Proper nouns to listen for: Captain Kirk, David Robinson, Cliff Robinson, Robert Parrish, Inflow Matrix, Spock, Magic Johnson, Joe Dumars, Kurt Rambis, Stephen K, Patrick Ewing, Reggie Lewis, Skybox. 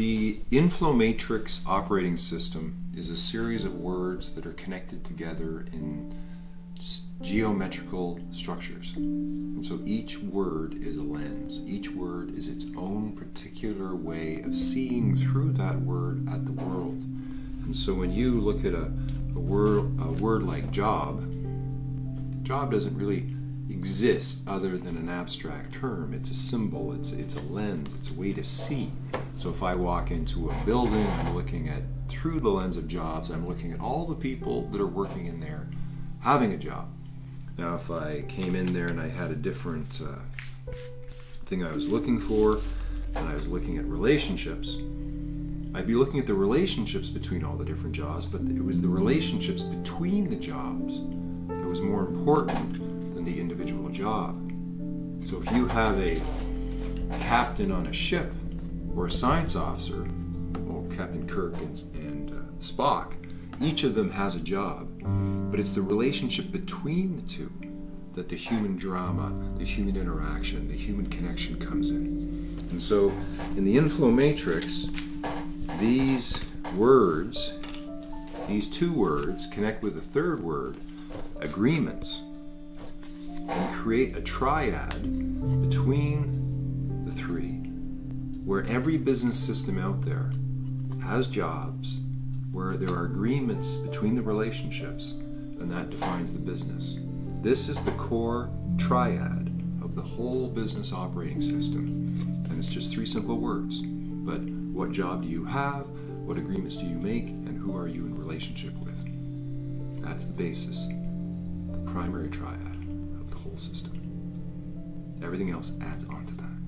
The Inflow Matrix operating system is a series of words that are connected together in geometrical structures. And so each word is a lens. Each word is its own particular way of seeing through that word at the world. And so when you look at a word like job, job doesn't really exist other than an abstract term. It's a symbol, it's a lens, it's a way to see. So if I walk into a building, I'm looking at, through the lens of jobs, I'm looking at all the people that are working in there having a job. Now if I came in there and I had a different thing I was looking for, and I was looking at relationships, I'd be looking at the relationships between all the different jobs, but it was the relationships between the jobs that was more important the individual job. So if you have a captain on a ship or a science officer, or Captain Kirk and Spock, each of them has a job, but it's the relationship between the two that the human drama, the human interaction, the human connection comes in. And so in the Inflow Matrix, these two words connect with the third word, agreements, and create a triad between the three, where every business system out there has jobs, where there are agreements between the relationships, and that defines the business. This is the core triad of the whole business operating system, and it's just three simple words. But what job do you have, what agreements do you make, and who are you in relationship with? That's the basis, the primary triad. The whole system. Everything else adds on to that.